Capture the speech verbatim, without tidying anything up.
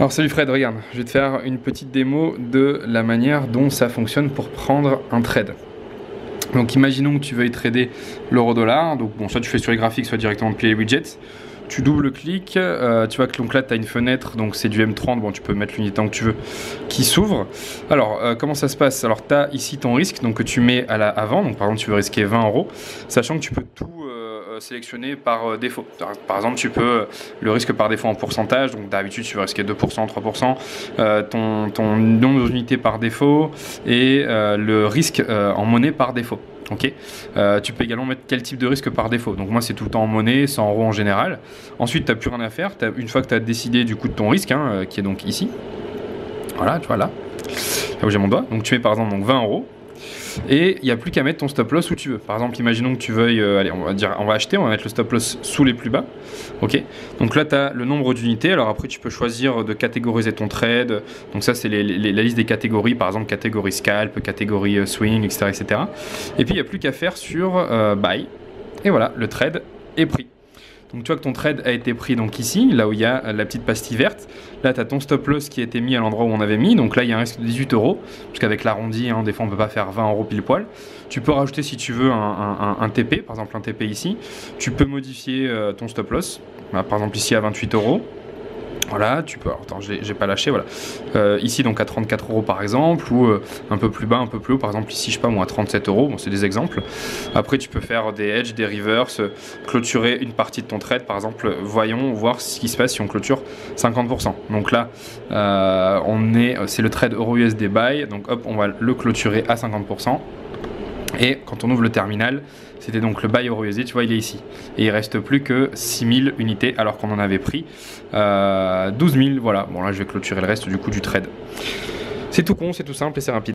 Alors salut Fred, regarde, je vais te faire une petite démo de la manière dont ça fonctionne pour prendre un trade. Donc imaginons que tu veuilles trader l'euro dollar, donc bon, soit tu fais sur les graphiques, soit directement depuis les widgets. Tu double-cliques, euh, tu vois que donc là tu as une fenêtre, donc c'est du M trente, bon tu peux mettre l'unité tant que tu veux, qui s'ouvre. Alors euh, comment ça se passe? Alors tu as ici ton risque, donc que tu mets à la avant, donc par exemple tu veux risquer vingt euros, sachant que tu peux tout euh, sélectionner par défaut. Par exemple tu peux le risque par défaut en pourcentage, donc d'habitude tu vas risquer deux pour cent, trois pour cent, euh, ton, ton nombre d'unités par défaut et euh, le risque euh, en monnaie par défaut. Okay. Euh, tu peux également mettre quel type de risque par défaut. Donc moi c'est tout le temps en monnaie, cent euros en général. Ensuite tu n'as plus rien à faire. Une fois que tu as décidé du coup de ton risque, hein, euh, qui est donc ici. Voilà, tu vois là, là où j'ai mon doigt. Donc tu mets par exemple donc, vingt euros. Et il n'y a plus qu'à mettre ton stop loss où tu veux. Par exemple, imaginons que tu veuilles, euh, allez, on va dire, on va acheter, on va mettre le stop loss sous les plus bas. Ok. Donc là, tu as le nombre d'unités. Alors après, tu peux choisir de catégoriser ton trade. Donc ça, c'est les, les, la liste des catégories. Par exemple, catégorie scalp, catégorie swing, et cetera, et cetera. Et puis, il n'y a plus qu'à faire sur euh, buy. Et voilà, le trade est pris. Donc tu vois que ton trade a été pris donc ici, là où il y a la petite pastille verte. Là tu as ton stop loss qui a été mis à l'endroit où on avait mis. Donc là il y a un risque de dix-huit euros, parce qu'avec l'arrondi, hein, des fois on ne peut pas faire vingt euros pile poil. Tu peux rajouter si tu veux un, un, un, un T P, par exemple un T P ici. Tu peux modifier euh, ton stop loss, bah, par exemple ici à vingt-huit euros. Voilà, tu peux. Alors, attends, j'ai pas lâché. Voilà. Euh, ici, donc à trente-quatre euros par exemple, ou euh, un peu plus bas, un peu plus haut. Par exemple, ici, je sais pas, moi, à trente-sept euros. Bon, c'est des exemples. Après, tu peux faire des hedges, des reverse, clôturer une partie de ton trade. Par exemple, voyons voir ce qui se passe si on clôture cinquante pour cent. Donc là, euh, on est, c'est le trade euro U S D buy. Donc hop, on va le clôturer à cinquante pour cent. Et quand on ouvre le terminal, c'était donc le buy euro U S D, tu vois, il est ici. Et il reste plus que six mille unités, alors qu'on en avait pris euh, douze mille. Voilà, bon là je vais clôturer le reste du coup du trade. C'est tout con, c'est tout simple et c'est rapide.